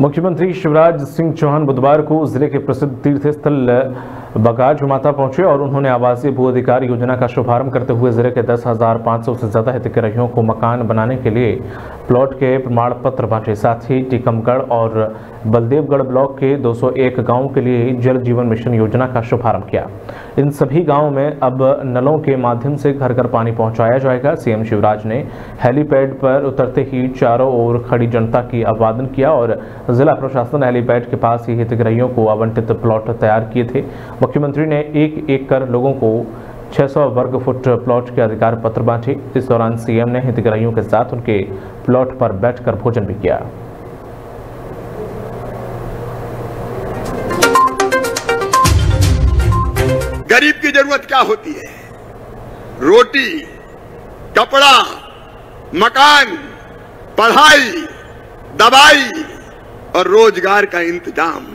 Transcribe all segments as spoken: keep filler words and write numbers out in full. मुख्यमंत्री शिवराज सिंह चौहान बुधवार को जिले के प्रसिद्ध तीर्थ स्थल बगाज माता पहुंचे और उन्होंने आवासीय भू अधिकार योजना का शुभारंभ करते हुए जिले के दस हजार पाँच सौ से ज्यादा हितग्राहियों को मकान बनाने के लिए प्लॉट के प्रमाण पत्र बांटे। साथ ही टीकमगढ़ और बलदेवगढ़ ब्लॉक के दो सौ एक गाँव के लिए जल जीवन मिशन योजना का शुभारंभ किया। इन सभी गाँव में अब नलों के माध्यम से घर घर पानी पहुँचाया जाएगा। सीएम शिवराज ने हेलीपैड पर उतरते ही चारों ओर खड़ी जनता की अभिवादन किया और जिला प्रशासन हेलीपैड के पास ही हितग्राहियों को आवंटित प्लॉट तैयार किए थे। मुख्यमंत्री ने एक एक कर लोगों को छह सौ वर्ग फुट प्लॉट के अधिकार पत्र बांटे। इस दौरान सीएम ने हितग्राहियों के साथ उनके प्लॉट पर बैठकर भोजन भी किया। गरीब की जरूरत क्या होती है? रोटी, कपड़ा, मकान, पढ़ाई, दवाई और रोजगार का इंतजाम।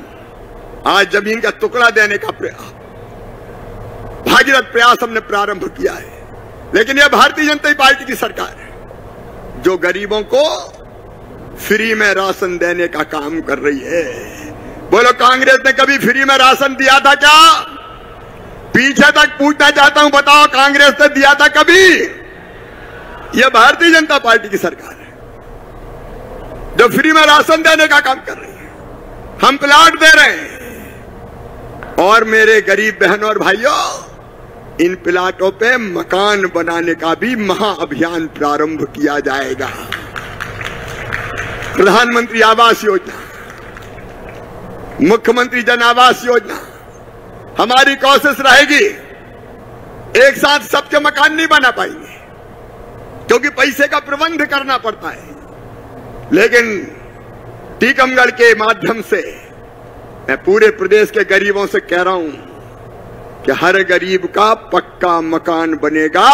आज जमीन का टुकड़ा देने का भागीरथ प्रयास हमने प्रारंभ किया है, लेकिन यह भारतीय जनता पार्टी की सरकार है जो गरीबों को फ्री में राशन देने का काम कर रही है। बोलो, कांग्रेस ने कभी फ्री में राशन दिया था क्या? पीछे तक पूछना चाहता हूं, बताओ कांग्रेस ने दिया था कभी? यह भारतीय जनता पार्टी की सरकार है जो फ्री में राशन देने का काम कर रही है। हम प्लाट दे रहे हैं और मेरे गरीब बहनों और भाइयों, इन प्लाटों पे मकान बनाने का भी महाअभियान प्रारंभ किया जाएगा। प्रधानमंत्री आवास योजना, मुख्यमंत्री जन आवास योजना। हमारी कोशिश रहेगी, एक साथ सबके मकान नहीं बना पाएंगे क्योंकि पैसे का प्रबंध करना पड़ता है, लेकिन टीकमगढ़ के माध्यम से मैं पूरे प्रदेश के गरीबों से कह रहा हूं कि हर गरीब का पक्का मकान बनेगा,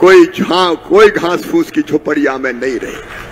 कोई झां कोई घास फूस की झोपड़ियां में नहीं रहेगी।